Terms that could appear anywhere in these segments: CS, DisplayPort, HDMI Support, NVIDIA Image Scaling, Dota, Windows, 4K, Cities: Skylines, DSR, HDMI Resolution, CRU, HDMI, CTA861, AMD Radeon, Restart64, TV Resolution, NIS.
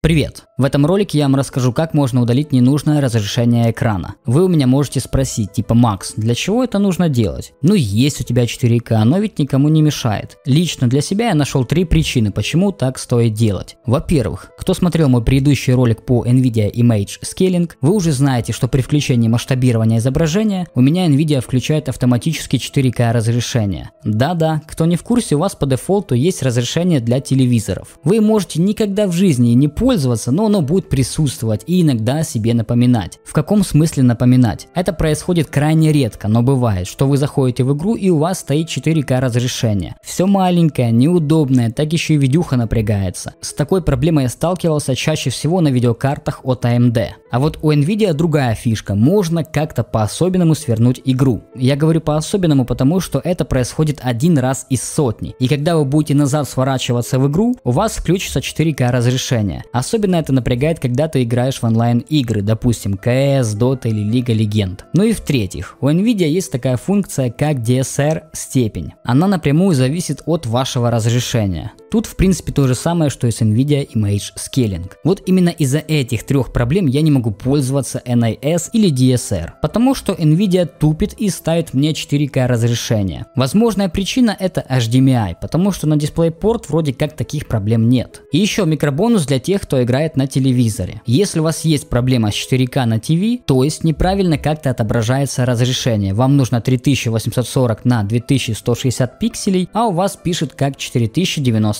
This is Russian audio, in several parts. Привет! В этом ролике я вам расскажу, как можно удалить ненужное разрешение экрана. Вы у меня можете спросить, типа, Макс, для чего это нужно делать? Ну есть у тебя 4К, оно ведь никому не мешает. Лично для себя я нашел 3 причины, почему так стоит делать. Во-первых, кто смотрел мой предыдущий ролик по NVIDIA Image Scaling, вы уже знаете, что при включении масштабирования изображения у меня NVIDIA включает автоматически 4К разрешение. Да-да, кто не в курсе, у вас по дефолту есть разрешение для телевизоров. Вы можете никогда в жизни не пользоваться, но оно будет присутствовать и иногда о себе напоминать. В каком смысле напоминать? Это происходит крайне редко, но бывает, что вы заходите в игру и у вас стоит 4К разрешение. Все маленькое, неудобное, так еще и видюха напрягается. С такой проблемой я сталкивался чаще всего на видеокартах от AMD. А вот у NVIDIA другая фишка, можно как-то по-особенному свернуть игру. Я говорю по-особенному, потому что это происходит один раз из сотни. И когда вы будете назад сворачиваться в игру, у вас включится 4К разрешение. Особенно это напрягает, когда ты играешь в онлайн игры, допустим CS, Dota или Лига Легенд. Ну и в-третьих, у NVIDIA есть такая функция, как DSR степень. Она напрямую зависит от вашего разрешения. Тут в принципе то же самое, что и с NVIDIA Image Scaling. Вот именно из-за этих 3 проблем я не могу пользоваться NIS или DSR, потому что NVIDIA тупит и ставит мне 4К разрешение. Возможная причина это HDMI, потому что на DisplayPort вроде как таких проблем нет. И еще микробонус для тех, кто играет на телевизоре. Если у вас есть проблема с 4К на TV, то есть неправильно как-то отображается разрешение, вам нужно 3840 на 2160 пикселей, а у вас пишет как 4090.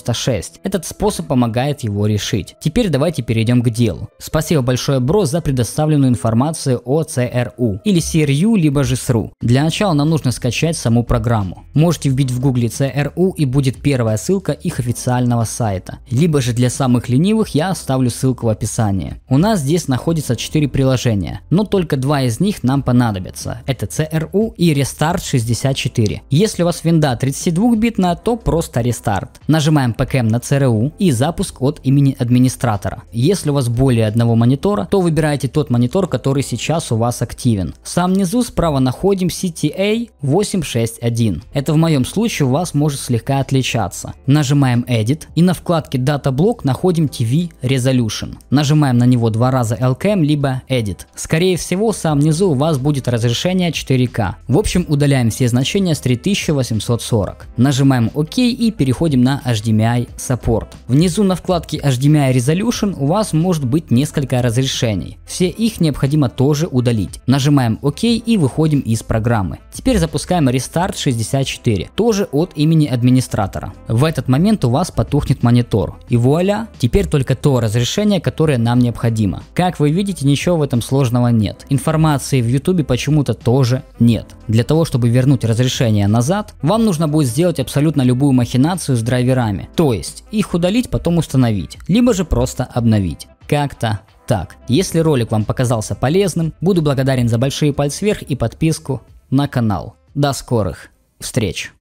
Этот способ помогает его решить. Теперь давайте перейдем к делу. Спасибо большое, бро, за предоставленную информацию о CRU или CRU, либо же SRU. Для начала нам нужно скачать саму программу. Можете вбить в гугле CRU и будет первая ссылка их официального сайта. Либо же для самых ленивых я оставлю ссылку в описании. У нас здесь находится 4 приложения, но только 2 из них нам понадобятся. Это CRU и Restart64. Если у вас винда 32-битная, то просто Restart. Нажимаем ПКМ на CRU и запуск от имени администратора. Если у вас более одного монитора, то выбирайте тот монитор, который сейчас у вас активен. В самом низу справа находим CTA861. Это в моем случае у вас может слегка отличаться. Нажимаем Edit и на вкладке Data Block находим TV Resolution. Нажимаем на него 2 раза LKM либо Edit. Скорее всего в самом низу у вас будет разрешение 4К. В общем удаляем все значения с 3840. Нажимаем ОК и переходим на HDMI Support. Внизу на вкладке HDMI Resolution у вас может быть несколько разрешений. Все их необходимо тоже удалить. Нажимаем ОК и выходим из программы. Теперь запускаем Restart64, тоже от имени администратора. В этот момент у вас потухнет монитор. И вуаля, теперь только то разрешение, которое нам необходимо. Как вы видите, ничего в этом сложного нет. Информации в YouTube почему-то тоже нет. Для того, чтобы вернуть разрешение назад, вам нужно будет сделать абсолютно любую махинацию с драйверами. То есть их удалить, потом установить, либо же просто обновить. Как-то так. Если ролик вам показался полезным, буду благодарен за большие пальцы вверх и подписку на канал. До скорых встреч!